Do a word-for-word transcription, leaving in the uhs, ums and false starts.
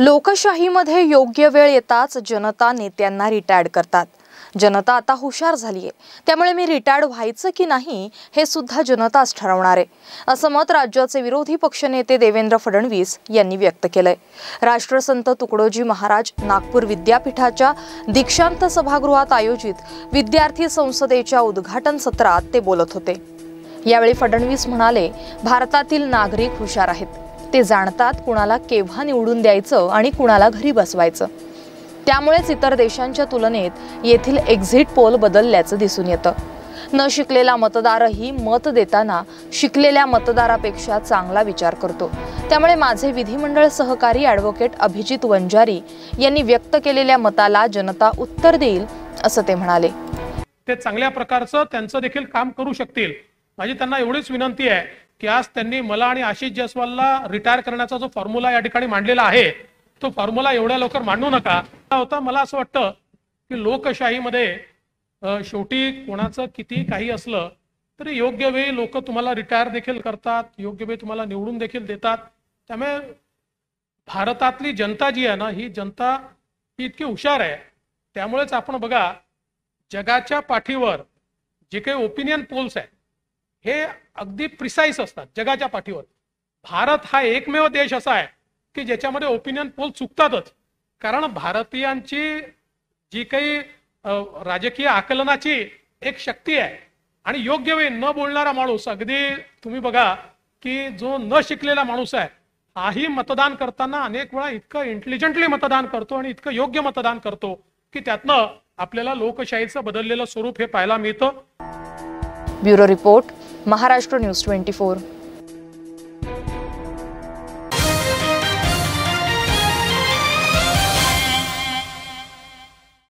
लोकशाहीमध्ये योग्य वेळ येताच जनता नेत्यांना रिटायर्ड करतात। जनता आता हुशार झाली आहे, त्यामुळे मी रिटायर्ड व्हायचं की नाही हे सुद्धा जनताच ठरवणार आहे, असं मत राज्याचे विरोधी पक्षनेते देवेंद्र फडणवीस यांनी व्यक्त केलंय। राष्ट्रसंत तुकड़ोजी महाराज नागपूर विद्यापीठाच्या दीक्षांत सभागृहात आयोजित विद्यार्थी संसदेच्या उद्घाटन सत्रात ते बोलत होते। यावेळी फडणवीस म्हणाले, भारतातील नागरिक हुशार आहेत, ते जाणतात कुणाला केव्हा निवडून द्यायचं आणि कुणाला घरी बसवायचं, त्यामुळेच इतर देशांच्या तुलनेत येथील एक्झिट पोल बदलल्याचं दिसून येतं। न शिकलेला मतदारही मत देताना शिकलेल्या मतदारापेक्षा चांगला विचार करतो, त्यामुळे माझे विधिमंडळ सहकारी ॲडव्होकेट अभिजीत वंजारी यांनी व्यक्त केलेल्या मताला जनता उत्तर देईल असं ते म्हणाले। ते चांगल्या प्रकारचं त्यांचं देखील काम करू शकतील। माझी त्यांना एवढीच विनंती आहे की आज त्यांनी मला आणि आशीष जयसवालला रिटायर करण्याचा जो फॉर्म्युला या ठिकाणी मांडलेला आहे तो फॉर्म्युला एवढ्या लवकर मांडू नका होता। मला असं वाटतं की लोकशाहीमध्ये शेवटी कोणाचं किती काही असलं तरी योग्य वेळी लोक तुम्हाला रिटायर देखील करतात, योग्य वेळी तुम्हाला निवडून देखील देतात। त्यामुळे भारतातली जनता जी आहे ना, ही जनता ही इतकी हुशार आहे, त्यामुळेच आपण बघा जगाच्या पाठीवर जे काही ओपिनियन पोल्स आहेत हे अगदी प्रिसाइज असतात। जगाच्या पाठीवर भारत हा एकमेव देश असा आहे की ज्याच्यामध्ये ओपिनियन पोल चुकतातच, कारण भारतीयांची जी काही राजकीय आकलनाची एक शक्ती आहे आणि योग्य वेळी न बोलणारा माणूस, अगदी तुम्ही बघा की जो न शिकलेला माणूस आहे हाही मतदान करताना अनेक वेळा इतकं इंटेलिजंटली मतदान करतो आणि इतकं योग्य मतदान करतो की त्यातनं आपल्याला लोकशाहीचं बदललेलं स्वरूप हे पाहायला मिळतं। ब्युरो रिपोर्ट, महाराष्ट्र न्यूज़ चोवीस।